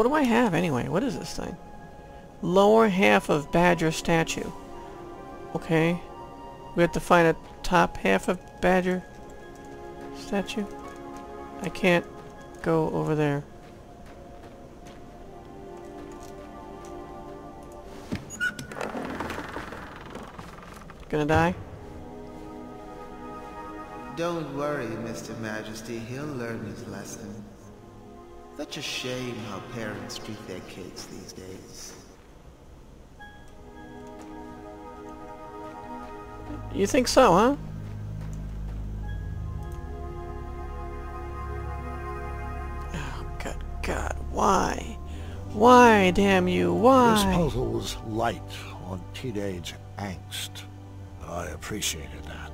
What do I have anyway? What is this thing? Lower half of Badger statue. Okay. We have to find a top half of Badger statue. I can't go over there. Gonna die? Don't worry, Mr. Majesty. He'll learn his lesson. Such a shame how parents treat their kids these days. You think so, huh? Oh, good God. Why? Why, damn you, why? This puzzle was light on teenage angst. I appreciated that.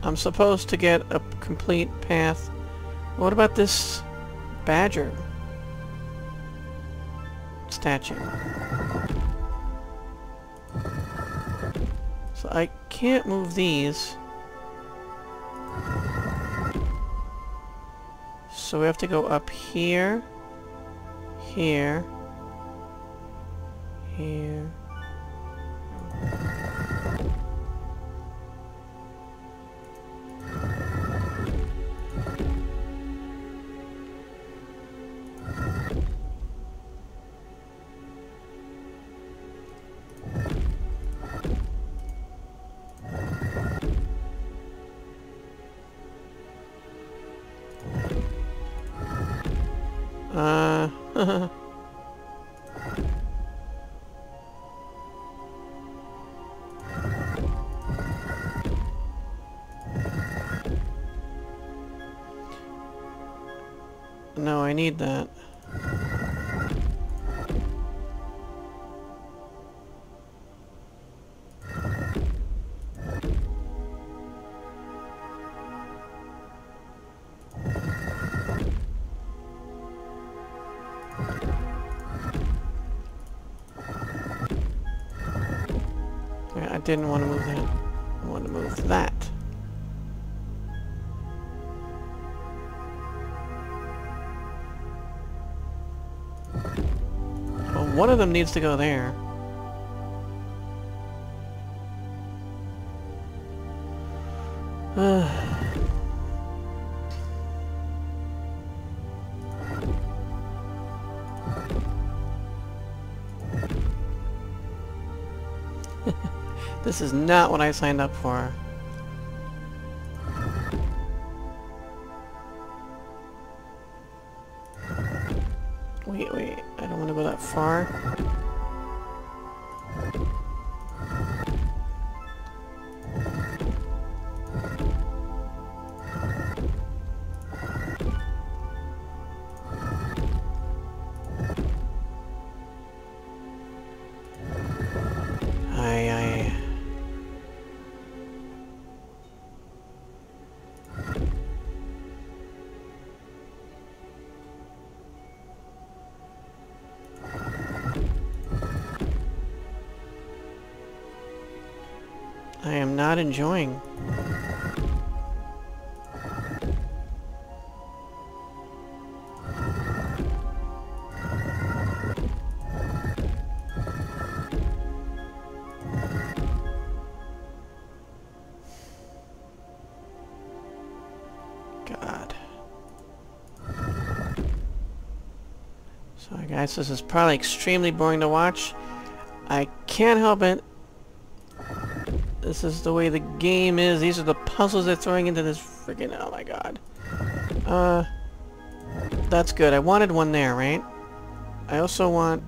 I'm supposed to get a complete path. What about this badger statue? So I can't move these. So we have to go up here, here, here. No, I need that. Didn't want to move that. I want to move that. Well, one of them needs to go there. This is not what I signed up for. Wait, wait, I don't want to go that far. I am not enjoying. God. Sorry guys, this is probably extremely boring to watch. I can't help it. This is the way the game is. These are the puzzles they're throwing into this freaking... Oh my god. That's good. I wanted one there, right? I also want...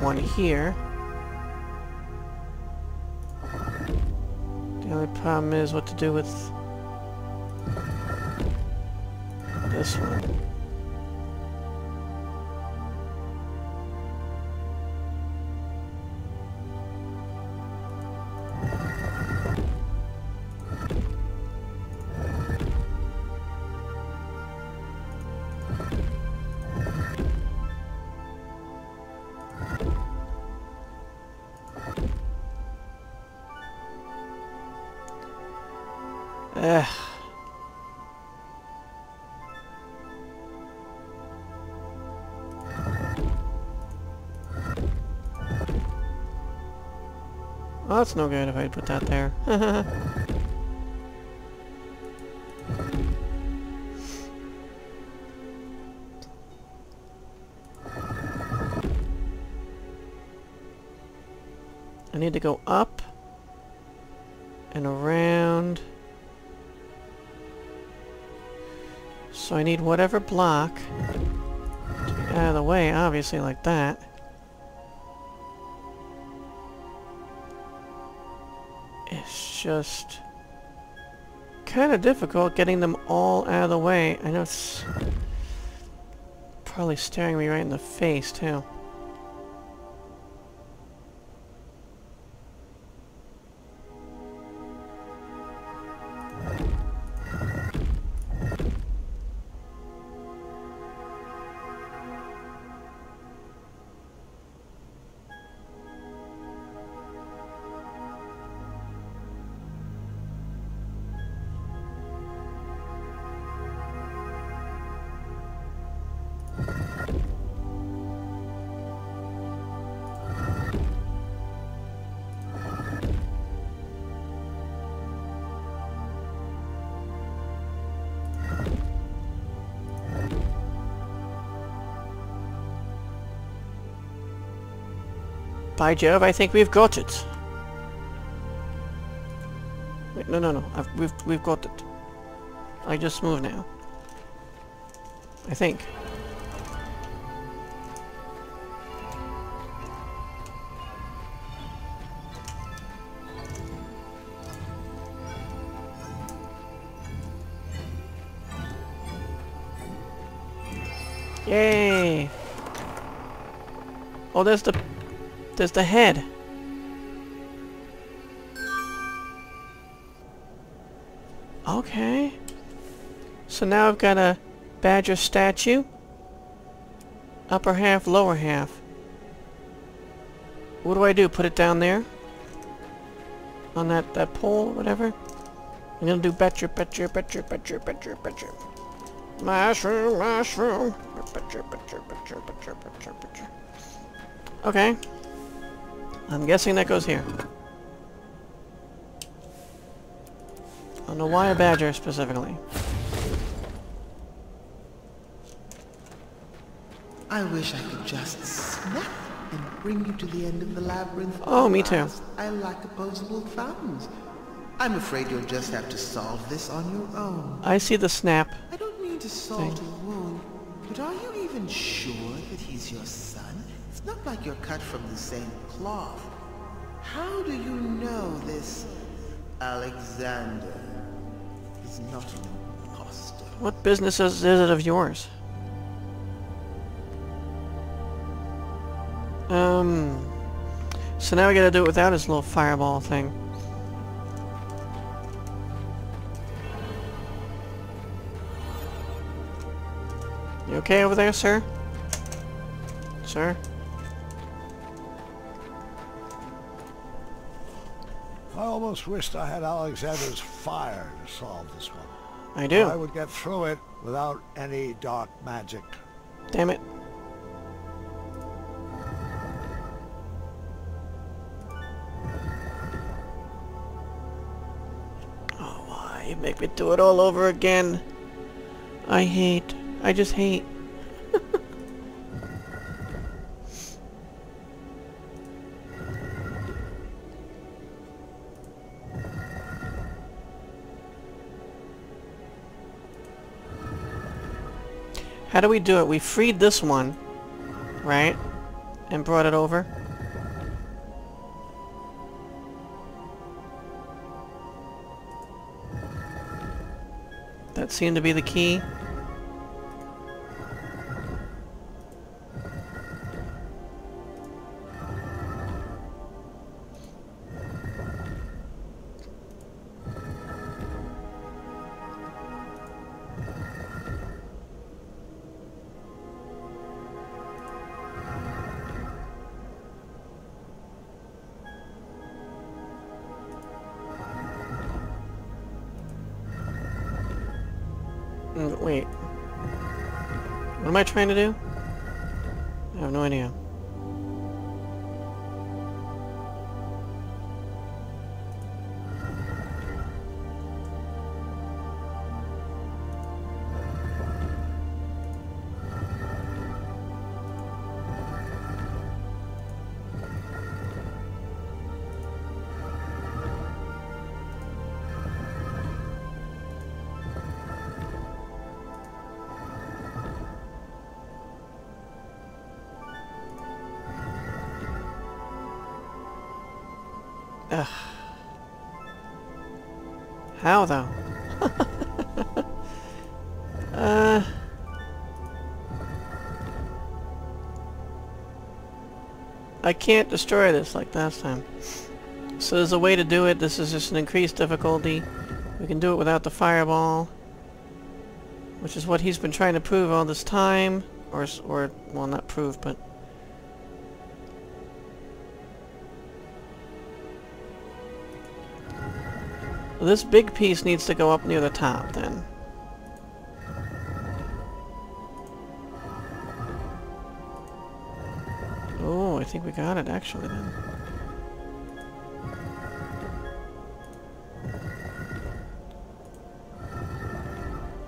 one here. The only problem is what to do with... this one. Ugh. Well, that's no good if I put that there. I need to go up and around. So I need whatever block to get out of the way, obviously, like that. It's just kind of difficult getting them all out of the way. I know it's probably staring me right in the face, too. By Jove, I think we've got it. Wait, no. We've got it. I just move now. I think. Yay! Oh, there's the... There's the head. Okay. So now I've got a badger statue. Upper half, lower half. What do I do? Put it down there? On that pole, whatever? I'm gonna do badger. Mushroom. Badger. Okay. I'm guessing that goes here. I don't know why a badger specifically. I wish I could just snap and bring you to the end of the labyrinth. Oh, me too. I like opposable fountains. I'm afraid you'll just have to solve this on your own. I see the snap. I don't mean to salt a wound, but are you even sure that he's your son? It's not like you're cut from the same cloth. How do you know this Alexander is not an imposter? What business is it of yours? So now we gotta do it without his little fireball thing. You okay over there, sir? Sir? I almost wished I had Alexander's fire to solve this one. I do. I would get through it without any dark magic. Damn it. Oh, why? You make me do it all over again. I hate. I just hate. How do we do it? We freed this one, right? And brought it over. That seemed to be the key. Wait. What am I trying to do? I have no idea. Ugh. How though? I can't destroy this like last time. So there's a way to do it. This is just an increased difficulty. We can do it without the fireball, which is what he's been trying to prove all this time, or well, not prove, but. This big piece needs to go up near the top, then. Oh, I think we got it, actually, then.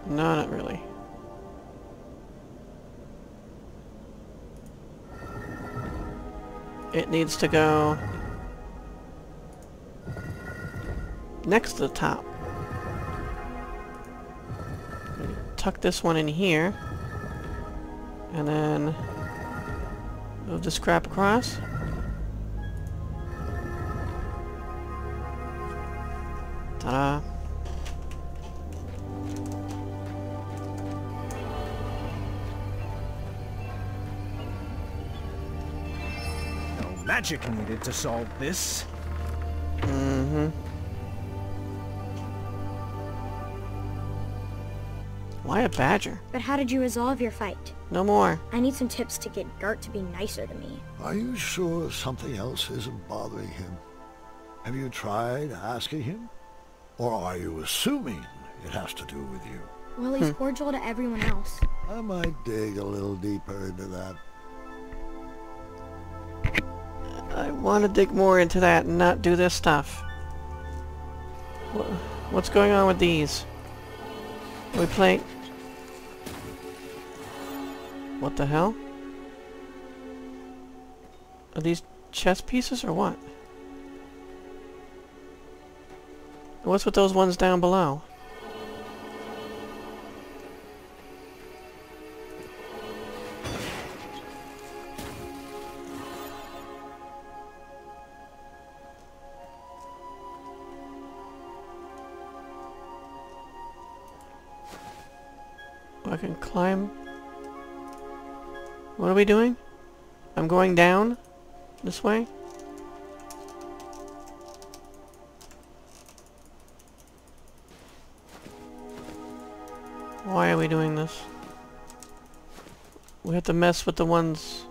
No, not really. It needs to go... next to the top. Tuck this one in here, and then move this crap across. Ta-da! No magic needed to solve this. Why a badger? But how did you resolve your fight? No more. I need some tips to get Gart to be nicer to me. Are you sure something else isn't bothering him? Have you tried asking him? Or are you assuming it has to do with you? Well, he's cordial to everyone else. I might dig a little deeper into that. I want to dig more into that and not do this stuff. What's going on with these? Are we playing... what the hell? Are these chess pieces or what? What's with those ones down below? I can climb. What are we doing? I'm going down this way. Why are we doing this? We have to mess with the ones.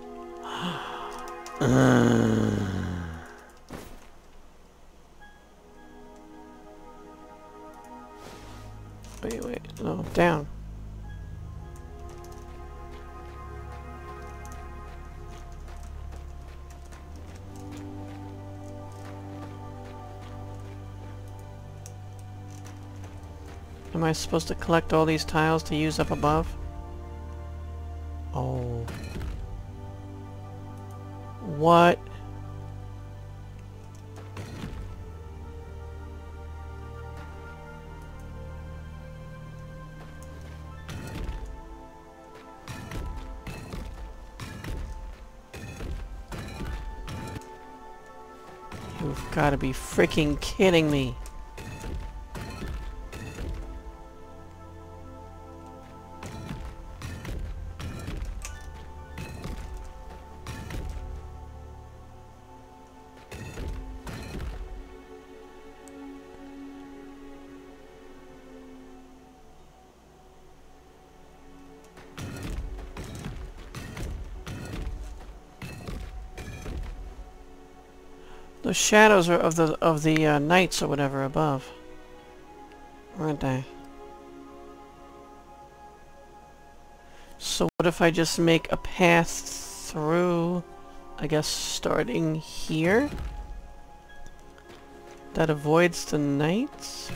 Wait, no, down. Am I supposed to collect all these tiles to use up above? Oh. What? You've got to be freaking kidding me. The shadows are of the knights or whatever above, aren't they? So what if I just make a path through, I guess starting here? That avoids the knights?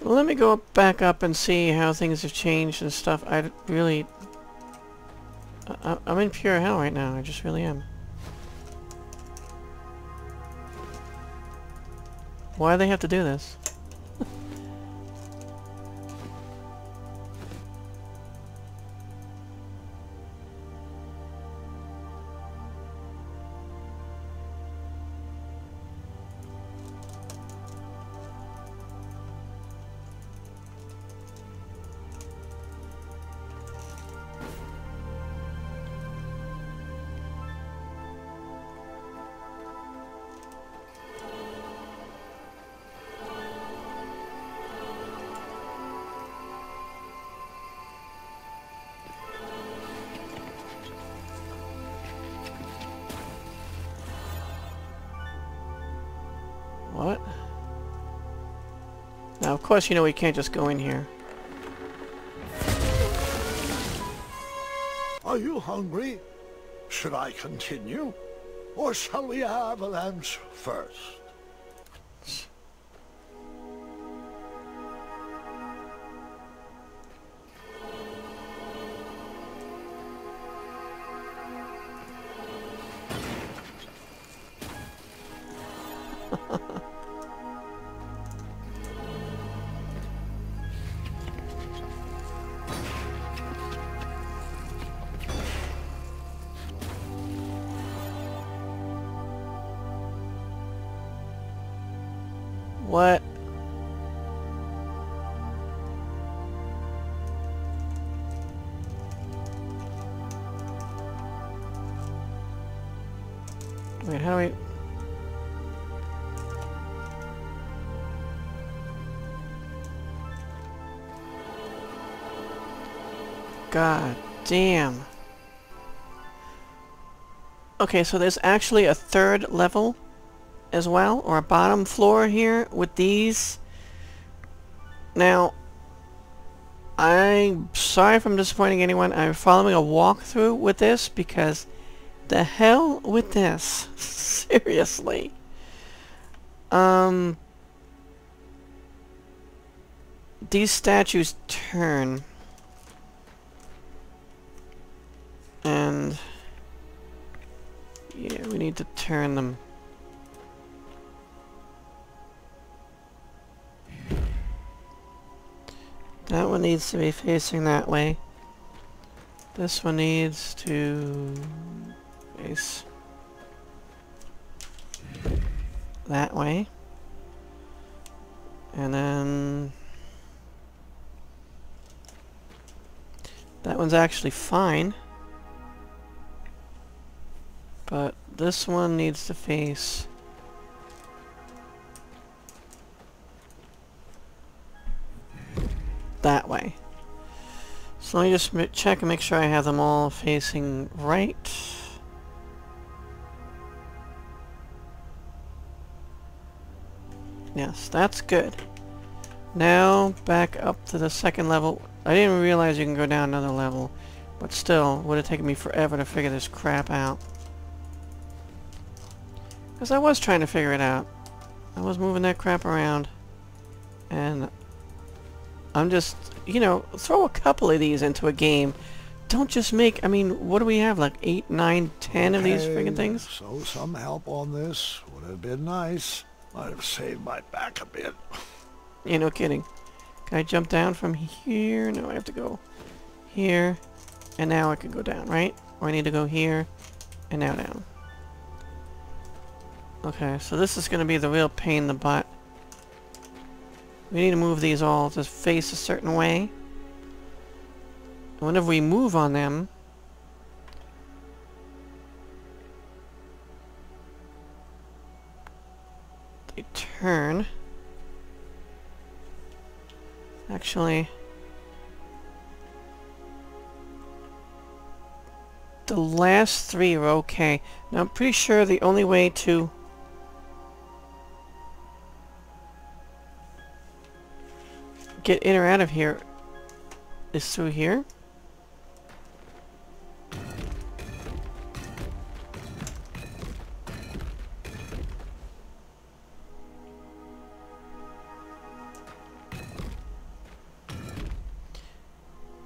Let me go back up and see how things have changed and stuff. I really... I'm in pure hell right now. I just really am. Why do they have to do this? What? Now, of course, you know we can't just go in here. Are you hungry? Should I continue? Or shall we have a lunch first? What? Wait, how do we... God damn. Okay, so there's actually a third level as well, or a bottom floor here with these. Now, I'm sorry if I'm disappointing anyone. I'm following a walkthrough with this because the hell with this. Seriously. These statues turn. And yeah, we need to turn them. That one needs to be facing that way. This one needs to face that way. And then... that one's actually fine. But this one needs to face... that way. So let me just check and make sure I have them all facing right. Yes, that's good. Now back up to the second level. I didn't realize you can go down another level, but still, would have taken me forever to figure this crap out. Because I was trying to figure it out. I was moving that crap around, and I'm just, you know, throw a couple of these into a game. Don't just make, I mean, what do we have, like 8, 9, 10 of these friggin' things? So some help on this would have been nice. Might have saved my back a bit. Yeah, no kidding. Can I jump down from here? No, I have to go here. And now I can go down, right? Or I need to go here and now down. Okay, so this is going to be the real pain in the butt. We need to move these all to face a certain way. And whenever we move on them... they turn. actually. The last three are okay. Now I'm pretty sure the only way to... get in or out of here is through here.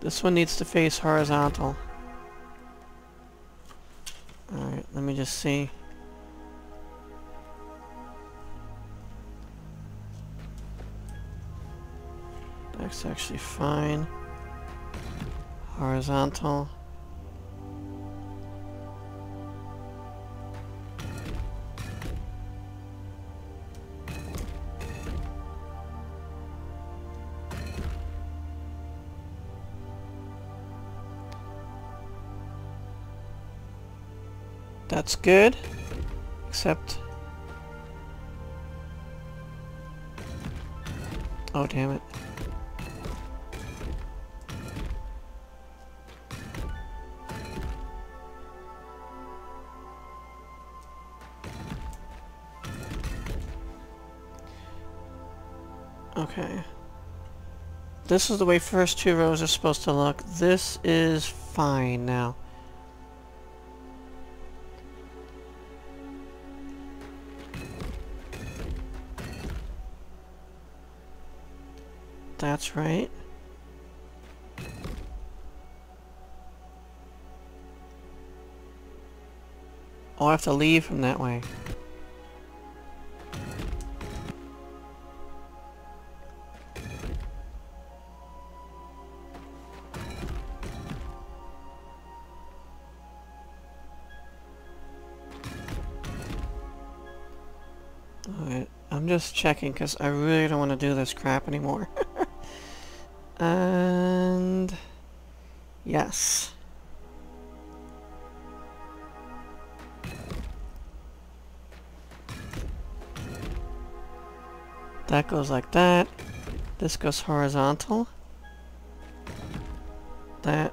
This one needs to face horizontal. Alright, let me just see. That's actually fine. Horizontal. That's good, except... oh, damn it. Okay. This is the way first two rows are supposed to look. This is fine now. That's right. Oh, I have to leave from that way. Alright, I'm just checking because I really don't want to do this crap anymore. And yes. That goes like that. This goes horizontal. That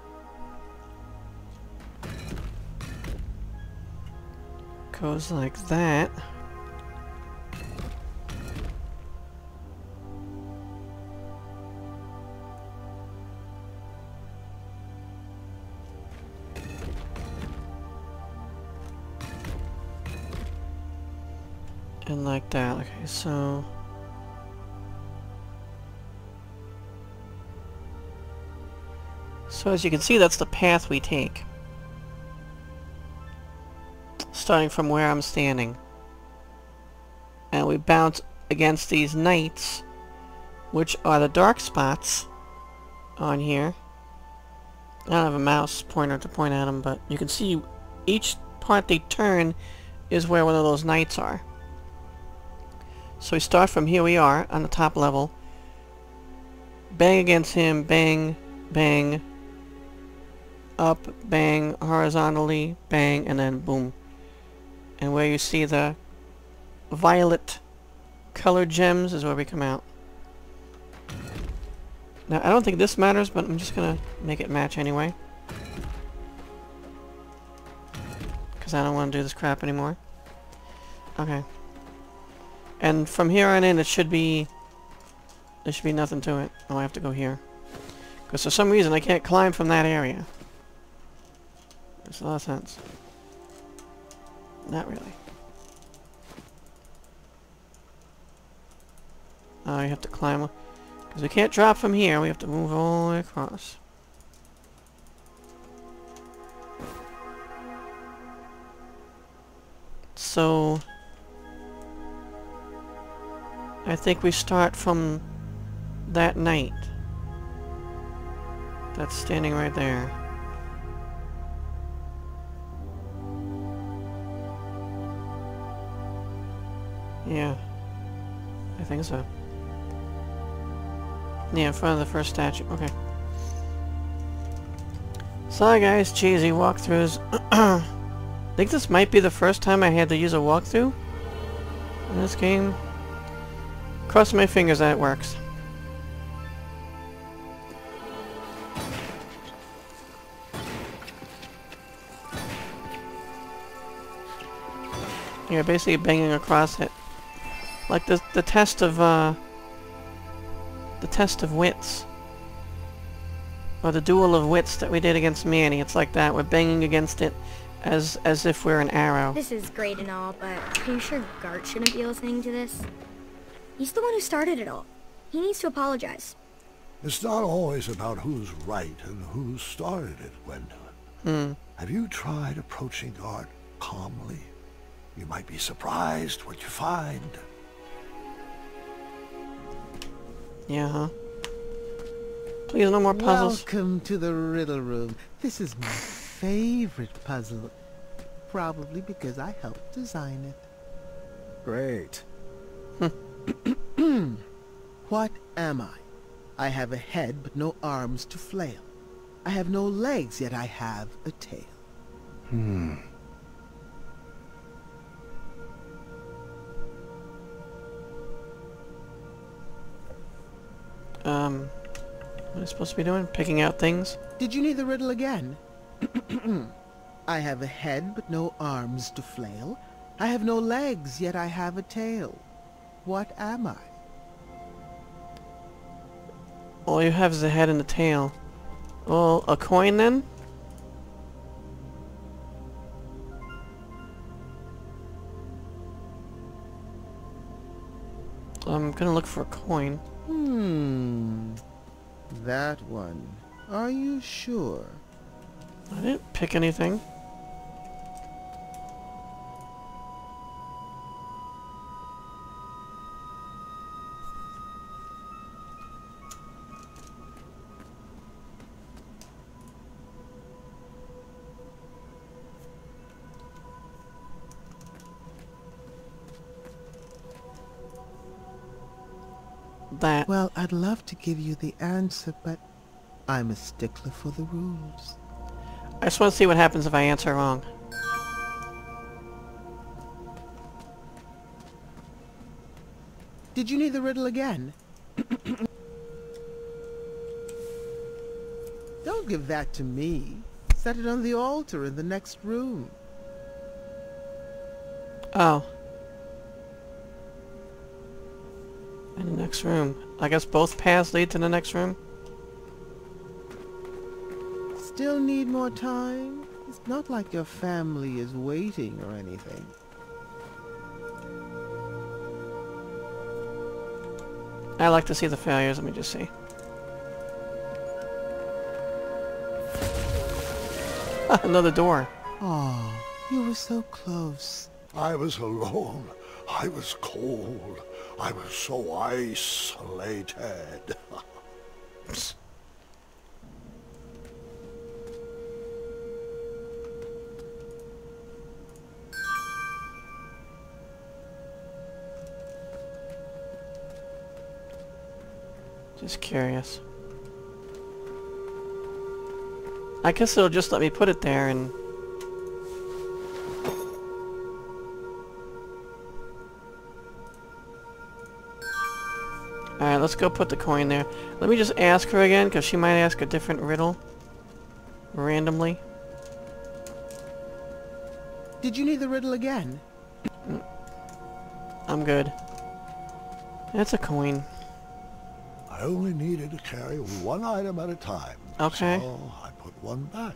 goes like that. And like that. Okay, so as you can see, that's the path we take, starting from where I'm standing, and we bounce against these knights, which are the dark spots on here. I don't have a mouse pointer to point at them, but you can see each part they turn is where one of those knights are. So we start from here we are, on the top level. Bang against him, bang, bang. Up, bang, horizontally, bang, and then boom. And where you see the violet colored gems is where we come out. Now, I don't think this matters, but I'm just gonna make it match anyway. Because I don't want to do this crap anymore. Okay. And from here on in, it should be... there should be nothing to it. Oh, I have to go here. Because for some reason, I can't climb from that area. Makes a lot of sense. Not really. Oh, I have to climb... because we can't drop from here. We have to move all the way across. So... I think we start from that knight that's standing right there. Yeah, I think so. Yeah, in front of the first statue. Okay. Sorry guys, cheesy walkthroughs. I think this might be the first time I had to use a walkthrough in this game. Cross my fingers that it works. You're basically banging across it. Like the test of the test of wits. Or the duel of wits that we did against Manny. It's like that. We're banging against it as if we're an arrow. This is great and all, but are you sure Gart shouldn't be listening to this? He's the one who started it all. He needs to apologize. It's not always about who's right and who started it, Gwendolyn. Have you tried approaching Gart calmly? You might be surprised what you find. Yeah, huh? Please, no more puzzles. Welcome to the riddle room. This is my favorite puzzle. Probably because I helped design it. Great. What am I? I have a head but no arms to flail. I have no legs, yet I have a tail. What am I supposed to be doing? Picking out things? Did you need the riddle again? I have a head but no arms to flail. I have no legs, yet I have a tail. What am I? All you have is a head and a tail. Well, a coin then? I'm gonna look for a coin. That one. Are you sure? I didn't pick anything. That. Well, I'd love to give you the answer, but I'm a stickler for the rules. I just want to see what happens if I answer wrong. Did you need the riddle again? Don't give that to me. Set it on the altar in the next room. Oh. In the next room. I guess both paths lead to the next room? Still need more time? It's not like your family is waiting or anything. I like to see the failures, let me just see. Another door. Oh, you were so close. I was alone. I was cold. I was so isolated. Just curious. I guess it'll just let me put it there and... Alright, let's go put the coin there. Let me just ask her again, because she might ask a different riddle. Randomly. Did you need the riddle again? I'm good. That's a coin. I only needed to carry one item at a time. Okay. So I put one back.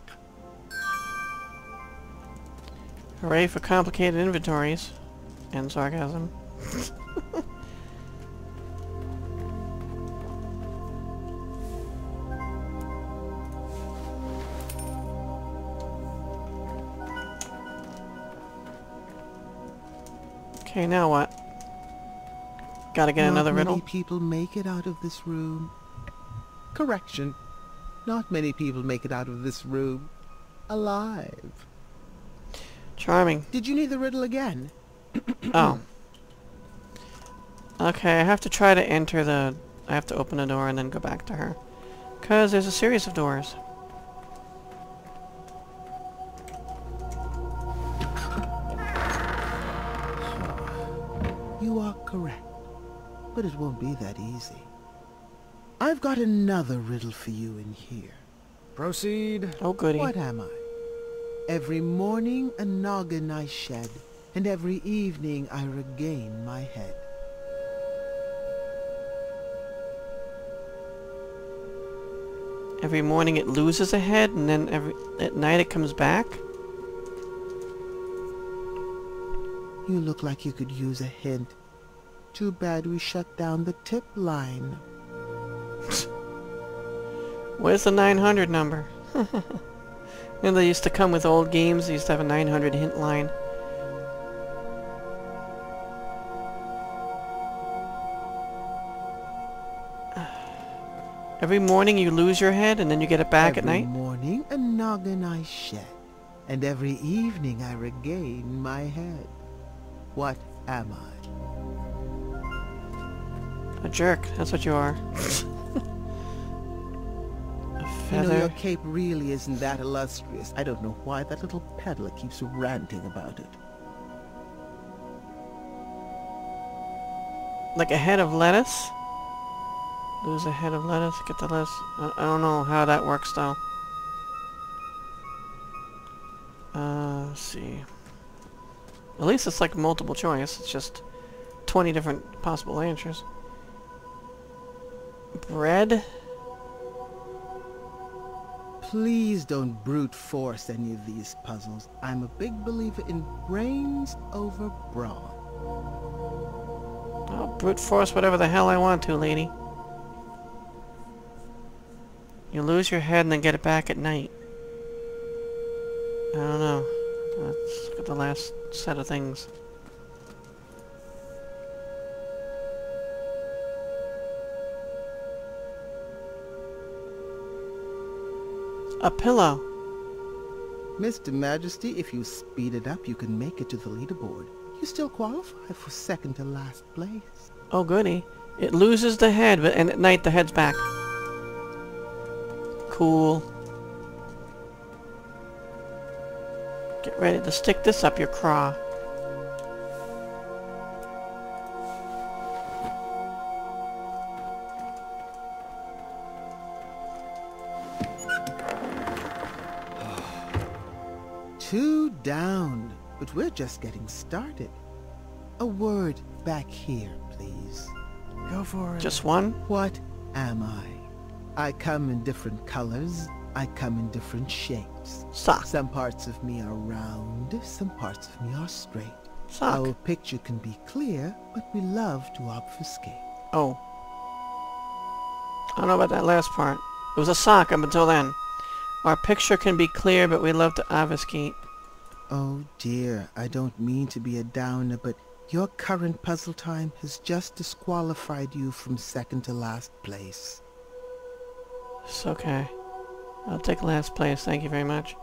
Hooray for complicated inventories. And sarcasm. Okay, now what? Gotta get another riddle? Not many people make it out of this room. Correction. Not many people make it out of this room. Alive. Charming. Did you need the riddle again? Oh. Okay, I have to try to enter the... I have to open the door and then go back to her. Because there's a series of doors. You are correct, but it won't be that easy. I've got another riddle for you in here. Proceed. Oh, goody. What am I? Every morning a noggin I shed, and every evening I regain my head. Every morning it loses a head, and then at night it comes back? You look like you could use a hint. Too bad we shut down the tip line. Where's the 900 number? And they used to come with old games, they used to have a 900 hint line. Every morning you lose your head and then you get it back at night? Every morning a noggin I shed, and every evening I regain my head. What am I? A jerk, that's what you are. You know, your cape really isn't that illustrious. I don't know why that little peddler keeps ranting about it. Like a head of lettuce? Lose a head of lettuce, get the lettuce. I don't know how that works, though. Let's see. At least it's like multiple choice. It's just 20 different possible answers. Bread? Please don't brute force any of these puzzles. I'm a big believer in brains over brawn. I'll brute force whatever the hell I want to, lady. You lose your head and then get it back at night. I don't know. Let's look at the last set of things. A pillow. Mr. Majesty, if you speed it up, you can make it to the leaderboard. You still qualify for second to last place. Oh, goody. It loses the head, and at night the head's back. Cool. Get ready to stick this up your craw. Two down, but we're just getting started. A word back here, please. Go for it. Just one? What am I? I come in different colors. I come in different shapes. Sock. Some parts of me are round, some parts of me are straight. Sock. Our picture can be clear, but we love to obfuscate. Oh. I don't know about that last part. It was a sock up until then. Our picture can be clear, but we love to obfuscate. Oh dear, I don't mean to be a downer, but your current puzzle time has just disqualified you from second to last place. It's okay. I'll take last place, thank you very much.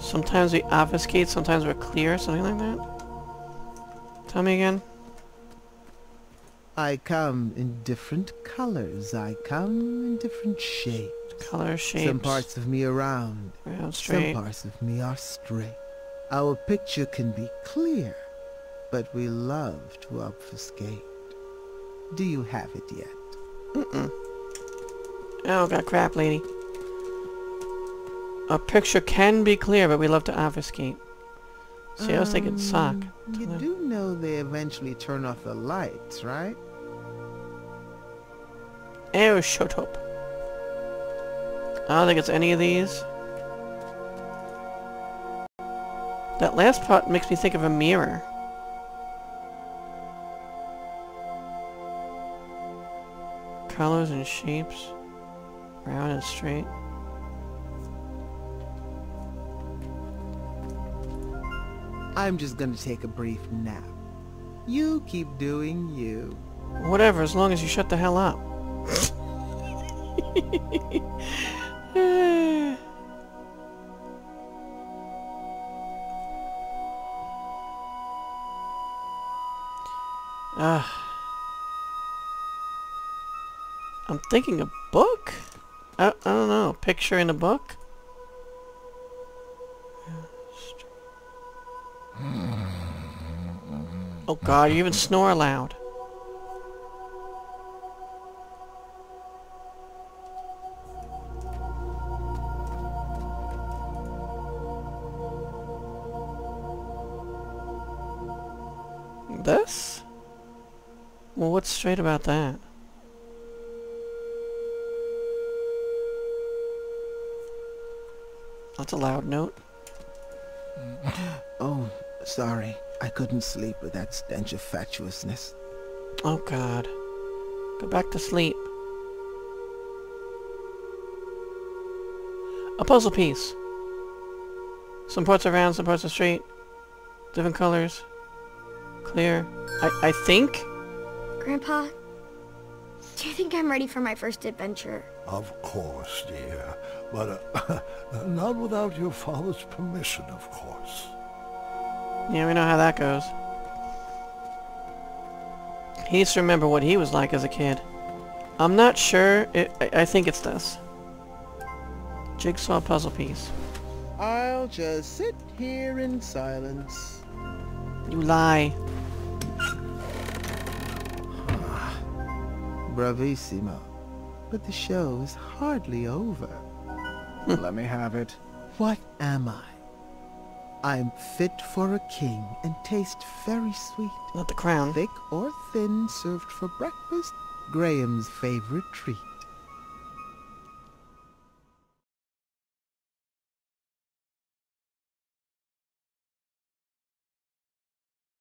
Sometimes we obfuscate, sometimes we're clear, something like that. Tell me again. I come in different colors. I come in different shapes. Color, shapes. Some parts of me are round. Some parts of me are straight. Our picture can be clear, but we love to obfuscate. Do you have it yet? Mm-mm. Oh, got crap, lady. Our picture can be clear, but we love to obfuscate. See, I was thinking sock. You do know they eventually turn off the lights, right? Oh, shut up. I don't think it's any of these. That last part makes me think of a mirror. Colors and shapes. Round and straight. I'm just gonna take a brief nap. You keep doing you. Whatever, as long as you shut the hell up. I'm thinking a book? I don't know. Picture in a book? Oh god, you even snore loud. This? Well, what's straight about that? That's a loud note. Oh, sorry. I couldn't sleep with that stench of fatuousness. Oh, God. Go back to sleep. A puzzle piece. Some parts are round, some parts are straight. Different colors. Clear. I think? Grandpa, do you think I'm ready for my first adventure? Of course, dear. But not without your father's permission, of course. Yeah, we know how that goes. He needs to remember what he was like as a kid. I'm not sure. I think it's this. Jigsaw puzzle piece. I'll just sit here in silence. You lie. Bravissimo. But the show is hardly over. Let me have it. What am I? I'm fit for a king and taste very sweet. Not the crown. Thick or thin, served for breakfast, Graham's favorite treat.